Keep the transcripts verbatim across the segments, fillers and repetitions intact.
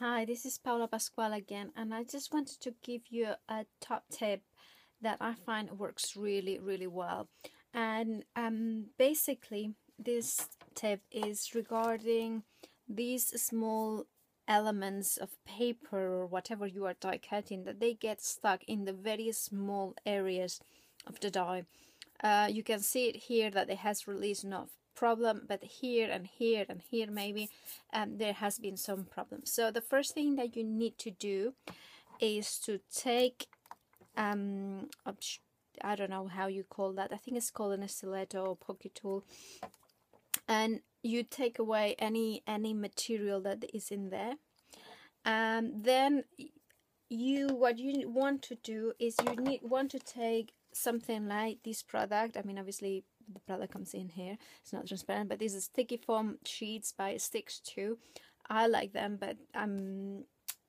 Hi, this is Paula Pascual again, and I just wanted to give you a top tip that I find works really really well. And um, basically this tip is regarding these small elements of paper or whatever you are die cutting, that they get stuck in the very small areas of the die. Uh, you can see it here that it has released no problem, but here and here and here maybe um, there has been some problems. So the first thing that you need to do is to take um I don't know how you call that, I think it's called an estiletto or pocket tool, and you take away any any material that is in there. And then you what you want to do is you need want to take something like this product. I mean, obviously the product comes in here, it's not transparent, but these are sticky foam sheets by Sticks two. I like them, but um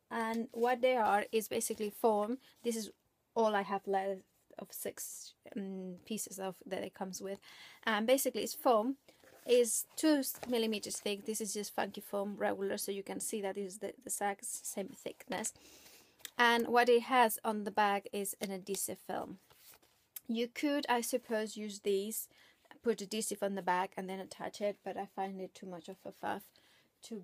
and what they are is basically foam. This is all I have left of six um, pieces of that it comes with, and um, basically it's foam, is two millimeters thick. This is just funky foam regular, so you can see that is the, the exact same thickness. And what it has on the back is an adhesive film. You could, I suppose, use these, put adhesive on the back and then attach it, but I find it too much of a faff to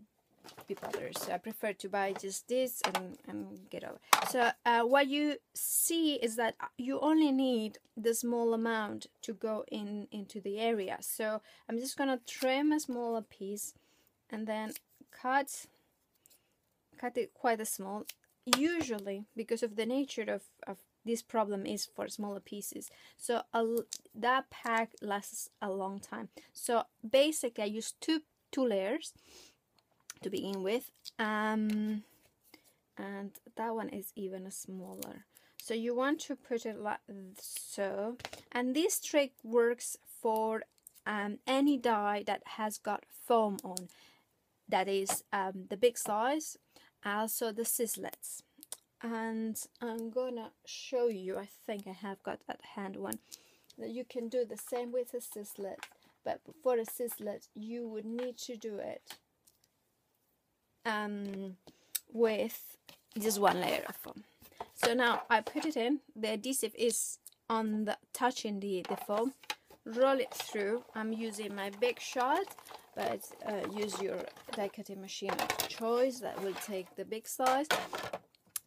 be bothered, so I prefer to buy just this and, and get over. So uh, what you see is that you only need the small amount to go in into the area. So I'm just gonna trim a smaller piece and then cut cut it quite a small. Usually, because of the nature of, of this problem is for smaller pieces, so a, that pack lasts a long time. So basically I use two two layers to begin with, um, and that one is even smaller, so you want to put it like so. And this trick works for um, any die that has got foam on, that is um, the big size, also the sizzlets. And I'm gonna show you, I think I have got at hand one, that you can do the same with a sizzlet. But for a sizzlet you would need to do it um with just one layer of foam. So now I put it in, the adhesive is on the touching the, the foam, roll it through. I'm using my Big Shot, but uh, use your die cutting machine of choice that will take the big size.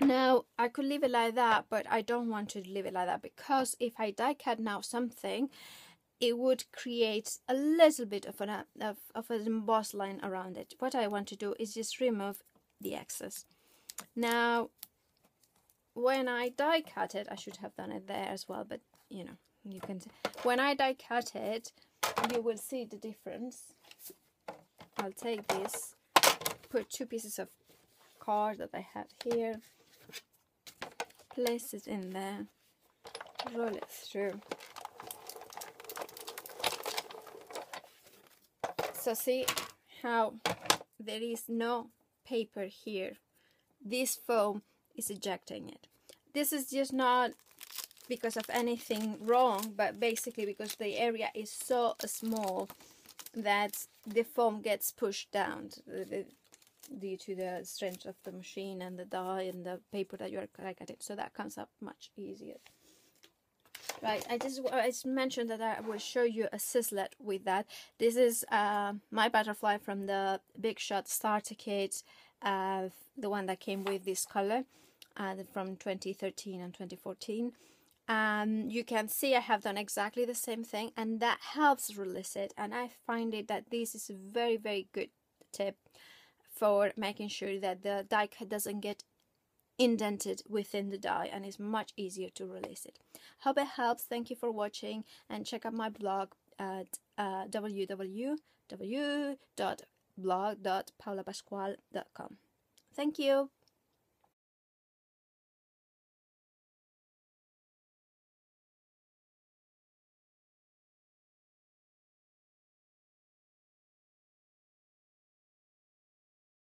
Now I could leave it like that, but I don't want to leave it like that, because if I die cut now something, it would create a little bit of an of, of an embossed line around it. What I want to do is just remove the excess. Now when I die cut it, I should have done it there as well, but you know, you can, when I die cut it, you will see the difference. I'll take this, put two pieces of card that I have here, place it in there, roll it through. So see how there is no paper here, this foam is ejecting it. This is just not because of anything wrong, but basically because the area is so small that the foam gets pushed down due to the strength of the machine and the die and the paper that you are cutting, so that comes up much easier. Right, I just I just mentioned that I will show you a sizzlet with that. This is uh, my butterfly from the Big Shot starter kit, uh, the one that came with this color, and uh, from twenty thirteen and twenty fourteen. Um, you can see I have done exactly the same thing, and that helps release it. And I find it that this is a very very good tip for making sure that the die cut doesn't get indented within the die, and it's much easier to release it. Hope it helps. Thank you for watching, and check out my blog at uh, w w w dot blog dot paula pascual dot com. Thank you.